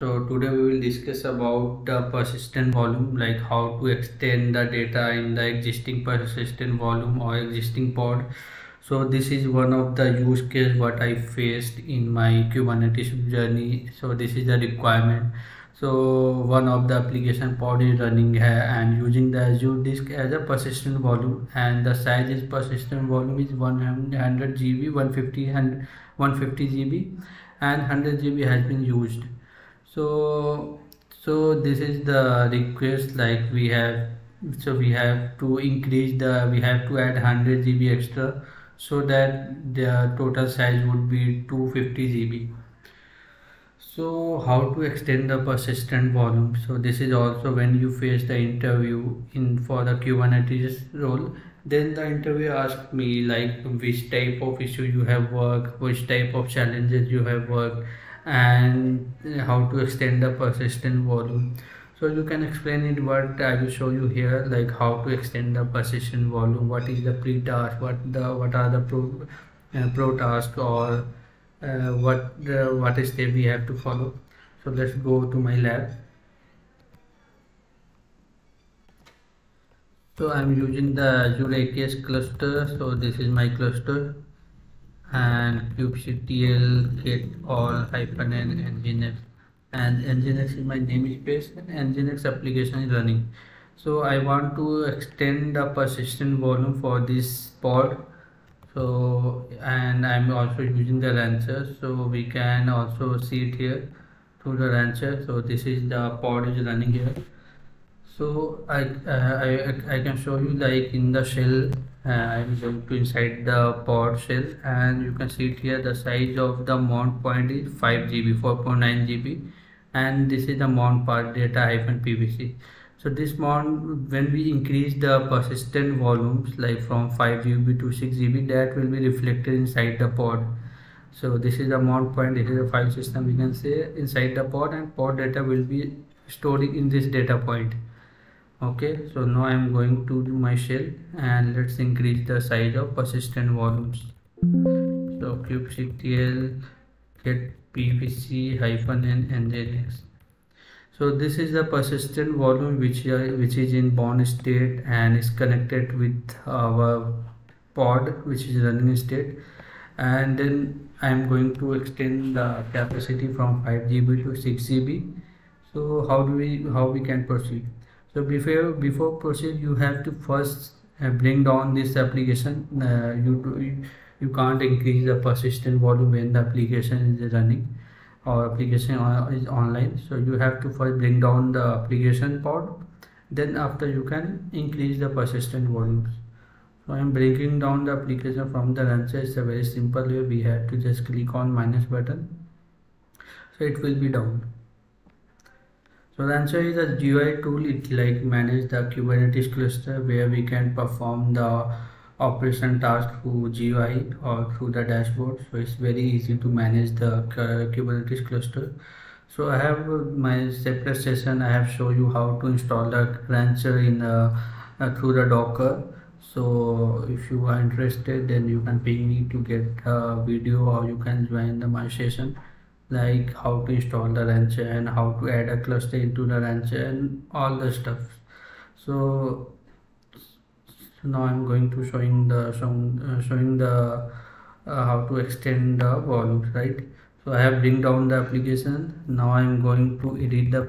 So today we will discuss about the persistent volume, like how to extend the data in the existing persistent volume or existing pod. So this is one of the use case what I faced in my Kubernetes journey. So this is the requirement. So one of the application pod is running here and using the Azure disk as a persistent volume, and the size is persistent volume is 100 GB, 150 GB, and 100 GB has been used. So this is the request, like we have to add 100 GB extra so that the total size would be 250 GB. So how to extend the persistent volume? So this is also when you face the interview for the Kubernetes role, then the interviewer asked me like which type of issue you have worked, which type of challenges you have worked, and how to extend the persistent volume. So you can explain it, but I will show you here like how to extend the persistent volume, what is the pre-task, what are the pro task, or what step we have to follow. So let's go to my lab. So I'm using the Azure AKS cluster. So this is my cluster, and kubectl get all -n nginx, and nginx is my namespace, and nginx application is running. So I want to extend the persistent volume for this pod, so, and I'm also using the Rancher, so we can also see it here through the Rancher. So this is the pod is running here. So I can show you like in the shell. I'm going to inside the pod shell, and you can see it here. The size of the mount point is 5 GB, 4.9 GB, and this is the mount part data -PVC. So this mount, when we increase the persistent volumes like from 5 GB to 6 GB, that will be reflected inside the pod. So this is the mount point. This is a file system, we can say, inside the pod, and pod data will be stored in this data point. Okay, so now I'm going to do my shell, and let's increase the size of persistent volumes. So kubectl get PVC -n nginx. So this is the persistent volume which is in bound state and is connected with our pod which is running state, and then I'm going to extend the capacity from 5 GB to 6 GB. So how we can proceed? So before proceed, you have to first bring down this application. You can't increase the persistent volume when the application is running or application is online. So you have to first bring down the application pod, then after you can increase the persistent volumes. So I am bringing down the application from the Rancher. It's a very simple way. We have to just click on minus button, so it will be down. So Rancher is a GUI tool. It like manage the Kubernetes cluster, where we can perform the operation task through GUI or through the dashboard. So it's very easy to manage the Kubernetes cluster. So I have my separate session. I have shown you how to install the Rancher in through the Docker. So if you are interested, then you can ping me to get a video, or you can join my session, like how to install the Rancher and how to add a cluster into the Rancher and all the stuff. So now I'm going to showing how to extend the volumes, right? So I have bring down the application. Now I'm going to edit the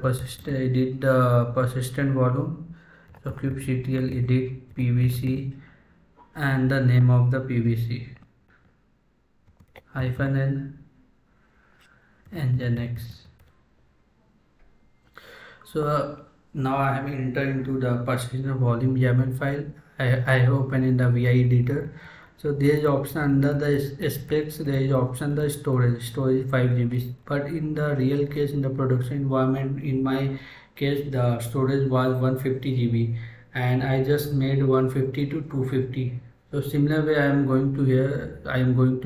persistent volume. So kubectl edit PVC, and the name of the PVC -n nginx. So now I have entered into the persistent volume YAML file. I have opened in the vi editor. So there is option under the specs, there is option the storage 5 GB, but in the real case, in the production environment, in my case the storage was 150 GB, and I just made 150 to 250. So similar way I am going to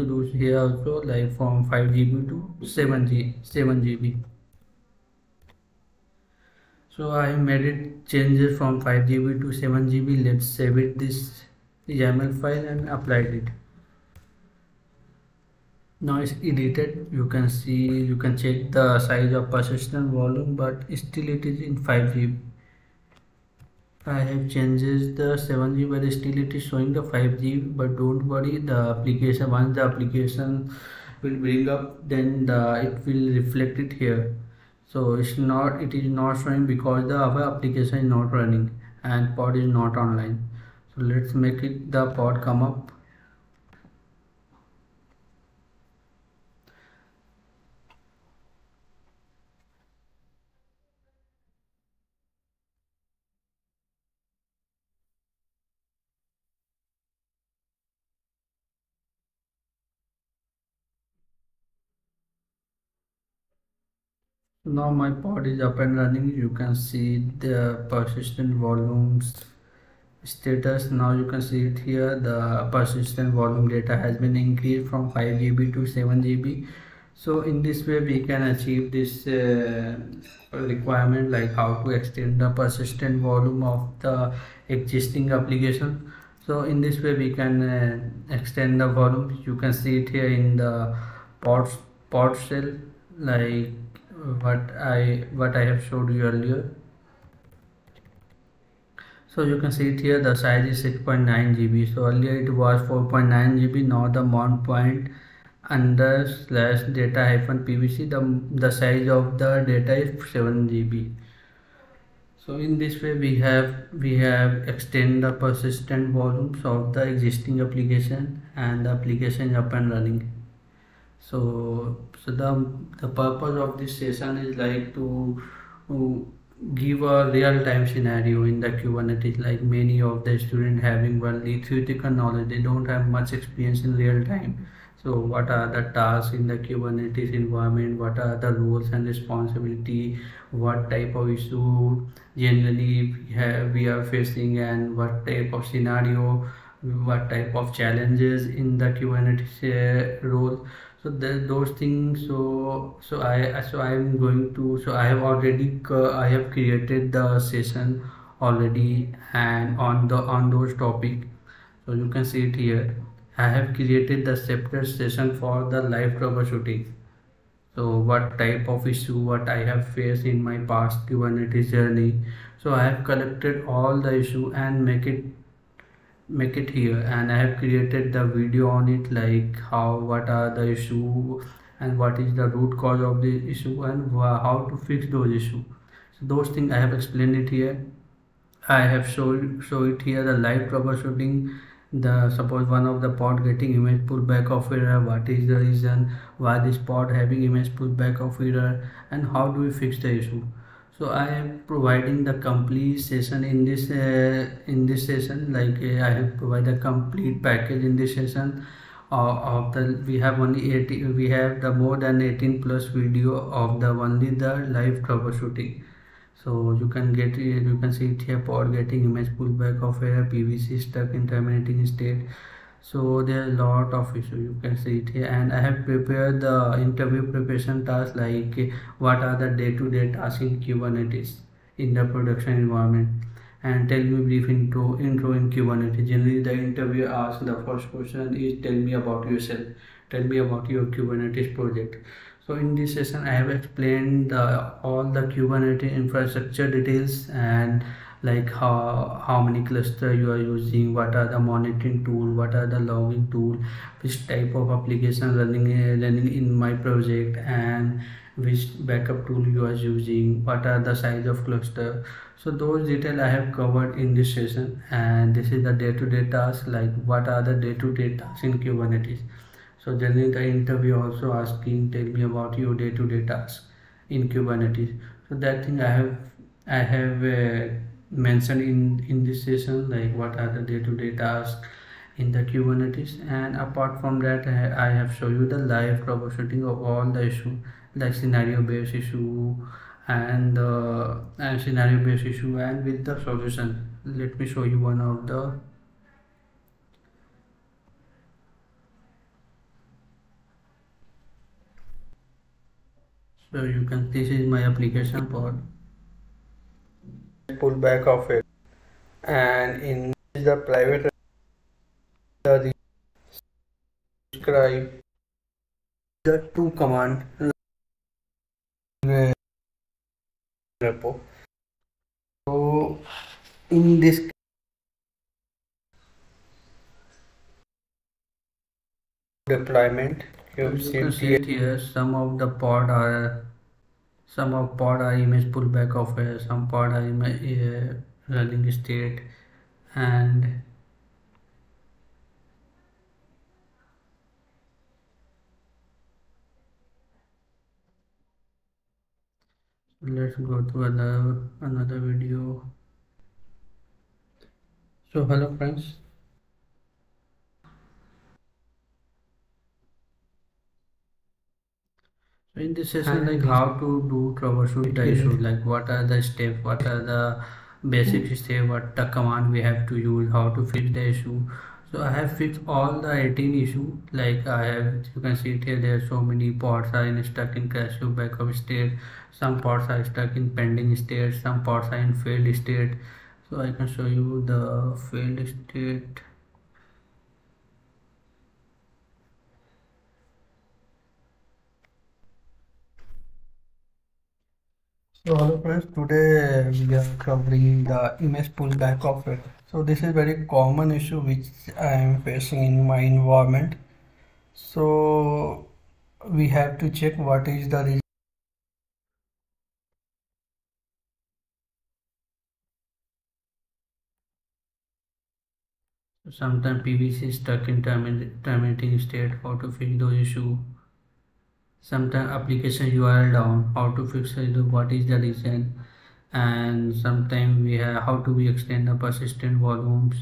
do here also, like from 5 GB to 7 GB. So I made it changes from 5 GB to 7 GB. Let's save it this YAML file and apply it. Now it's edited. You can see, you can check the size of persistent volume, but still it is in 5 GB. I have changed the 7 GB, but still it is showing the 5 GB. But don't worry, the application, once the application will bring up, then it will reflect it here. So it is not showing because the our application is not running and pod is not online. So let's make it the pod come up. Now my pod is up and running. You can see the persistent volumes status. Now you can see it here. The persistent volume data has been increased from 5 GB to 7 GB. So in this way we can achieve this requirement, like how to extend the persistent volume of the existing application. So in this way we can extend the volume. You can see it here in the pod shell, like what I have showed you earlier. So you can see it here, the size is 6.9 GB. So earlier it was 4.9 GB. Now the mount point under slash data hyphen PVC, the size of the data is 7 GB. So in this way we have extended the persistent volumes of the existing application, and the application is up and running. So the purpose of this session is like to give a real-time scenario in the Kubernetes. Like many of the students having only theoretical knowledge, they don't have much experience in real-time. So what are the tasks in the Kubernetes environment, what are the roles and responsibility, what type of issue generally we are facing, and what type of scenario, what type of challenges in the Kubernetes role. So those things. I have created the session already, and on those topic. So you can see it here. I have created the separate session for the live troubleshooting. So what type of issue, what I have faced in my past Kubernetes journey. So I have collected all the issue and make it here, and I have created the video on it, like what are the issue and what is the root cause of the issue and how to fix those issues. So those things I have explained it here. I have show it here, the live troubleshooting. The suppose one of the pod getting image pullback of error, what is the reason why this pod having image pullback of error, and how do we fix the issue. So I am providing the complete session in this session. Like I have provided a complete package in this session. We have more than 18+ video of the only the live troubleshooting. So you can see it here, pod getting image pullback of error, PVC stuck in terminating state. So there are a lot of issues, you can see it here. And I have prepared the interview preparation task, like what are the day-to-day tasks in Kubernetes in the production environment, and tell me brief intro in Kubernetes. Generally the interviewer asks the first question is, tell me about yourself, tell me about your Kubernetes project. So in this session I have explained all the Kubernetes infrastructure details, and like how many cluster you are using, what are the monitoring tool, what are the logging tool, which type of application running in my project, and which backup tool you are using, what are the size of cluster. So those details I have covered in this session, and this is the day-to-day task, like what are the day-to-day tasks in Kubernetes. So generally the interview also asking, tell me about your day-to-day tasks in Kubernetes. So that thing I have mentioned in this session, like what are the day-to-day tasks in the Kubernetes. And apart from that, I have shown you the live troubleshooting of all the issue, like scenario-based issue and scenario-based issue and with the solution. Let me show you one of the. So you can, this is my application pod. Pullback of it, and in the private describe the to command repo. So in this deployment, you can see it here. Some of pod are image pullback of it, some pod are image running state, and let's go to another video. So hello friends. So in this session, like how to do troubleshoot the issue, like what are the steps, what are the basic steps, what the command we have to use, how to fix the issue. So I have fixed all the 18 issue. Like I have, you can see it here, there are so many pods are stuck in cache backup state, some pods are stuck in pending state, some pods are in failed state. So I can show you the failed state. So hello friends, today we are covering the image pullback of it. So this is very common issue which I am facing in my environment. So we have to check what is the reason. Sometimes PVC is stuck in terminating state, how to fix those issues. Sometimes application URL down, how to fix it, what is the reason, and sometimes we have how do we extend the persistent volumes.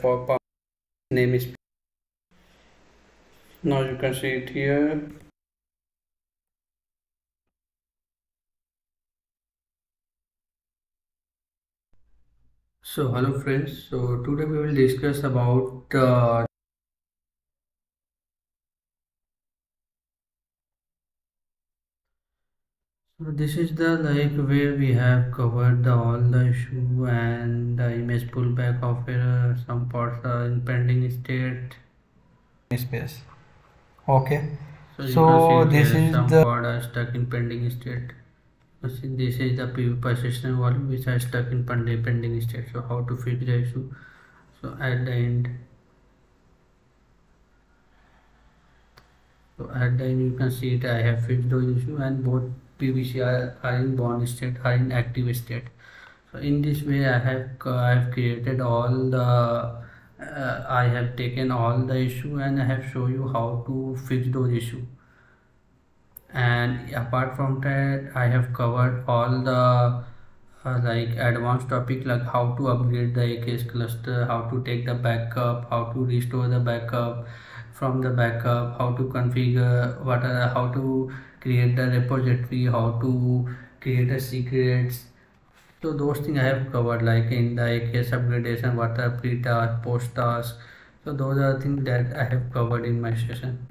For name is now you can see it here. So hello friends, so today we will discuss about so this is the like where we have covered all the issue and the image pullback of error, some parts are in pending state space. Okay, so this is some part are stuck in pending state. This is the PV persistent volume which are stuck in pending state. So how to fix the issue. So at the end you can see it, I have fixed those issue, and both PVC are in bound state, are in active state. So in this way I have created all the I have taken all the issue and I have shown you how to fix those issue. And apart from that, I have covered all the like advanced topic, like how to upgrade the AKS cluster, how to take the backup, how to restore the backup from the backup, how to configure, how to create the repository, how to create the secrets. So those things I have covered, like in the AKS upgradation, what are pre-task, post-task. So those are things that I have covered in my session.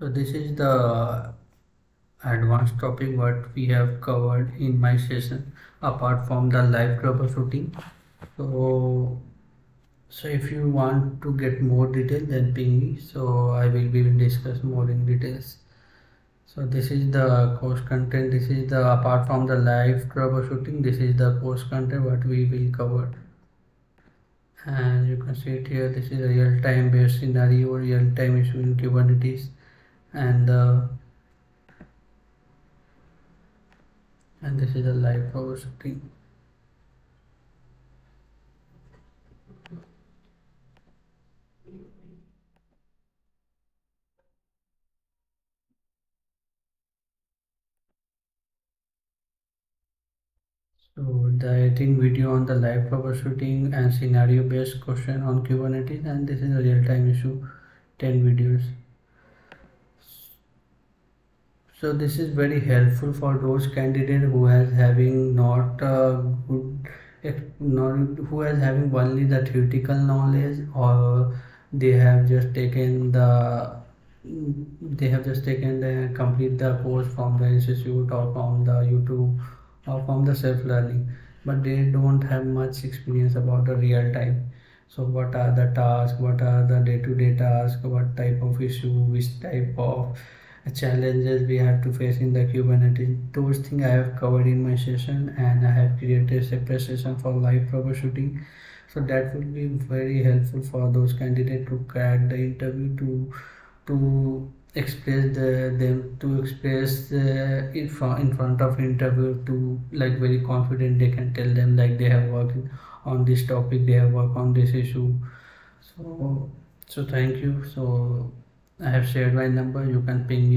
So this is the advanced topic what we have covered in my session apart from the live troubleshooting. So if you want to get more detail, then ping me. So I will be discuss more in details. So this is the course content. This is the apart from the live troubleshooting, this is the course content what we will cover. And you can see it here, this is a real-time based scenario or real-time issue in Kubernetes. And this is a live troubleshooting. So the 18 video on the live troubleshooting and scenario based question on Kubernetes, and this is a real-time issue 10 videos. So this is very helpful for those candidates who has having not good who is having only the theoretical knowledge, or they have just taken the complete the course from the institute or from the YouTube or from the self-learning, but they don't have much experience about the real time. So what are the tasks, what are the day-to-day tasks, what type of issue, which type of challenges we have to face in the Kubernetes, those things I have covered in my session, and I have created a separate session for live troubleshooting. So that would be very helpful for those candidates to crack the interview, to express in front of interview, to like very confident they can tell them like they have worked on this topic, they have worked on this issue. So thank you. So I have shared my number, you can ping me.